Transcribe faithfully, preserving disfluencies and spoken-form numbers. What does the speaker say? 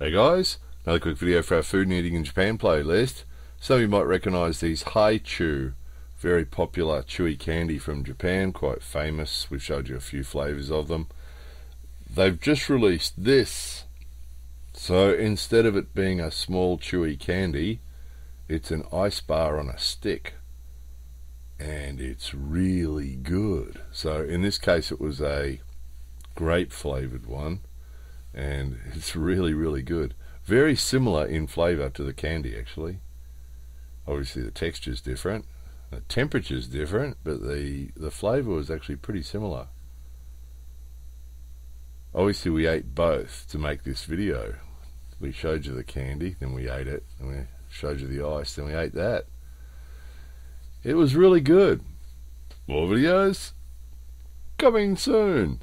Hey guys, another quick video for our food and eating in Japan playlist. Some of you might recognise these HaiChu, very popular chewy candy from Japan, quite famous. We've showed you a few flavours of them. They've just released this. So instead of it being a small chewy candy, it's an ice bar on a stick. And it's really good. So in this case it was a grape flavoured one. And it's really, really good. Very similar in flavour to the candy, actually. Obviously the texture's different, the temperature's different, but the, the flavour was actually pretty similar. Obviously we ate both to make this video. We showed you the candy, then we ate it, and we showed you the ice, then we ate that. It was really good. More videos coming soon.